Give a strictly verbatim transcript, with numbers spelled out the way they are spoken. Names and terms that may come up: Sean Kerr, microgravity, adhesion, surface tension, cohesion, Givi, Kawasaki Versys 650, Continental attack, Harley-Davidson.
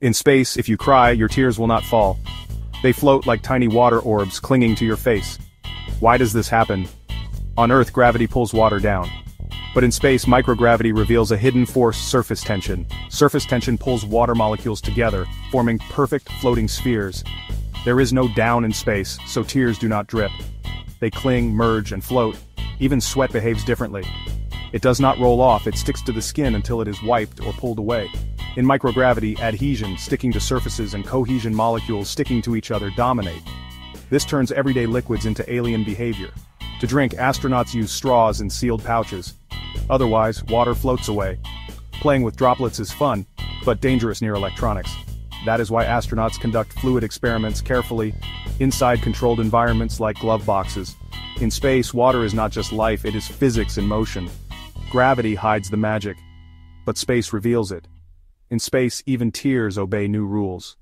In space, if you cry, your tears will not fall. They float like tiny water orbs clinging to your face. Why does this happen? On Earth, gravity pulls water down. But in space, microgravity reveals a hidden force, surface tension. Surface tension pulls water molecules together, forming perfect floating spheres. There is no down in space, so tears do not drip. They cling, merge, and float. Even sweat behaves differently. It does not roll off, it sticks to the skin until it is wiped or pulled away. In microgravity, adhesion, sticking to surfaces, and cohesion, molecules sticking to each other, dominate. This turns everyday liquids into alien behavior. To drink, astronauts use straws and sealed pouches. Otherwise, water floats away. Playing with droplets is fun, but dangerous near electronics. That is why astronauts conduct fluid experiments carefully, inside controlled environments like glove boxes. In space, water is not just life, it is physics in motion. Gravity hides the magic, but space reveals it. In space, even tears obey new rules.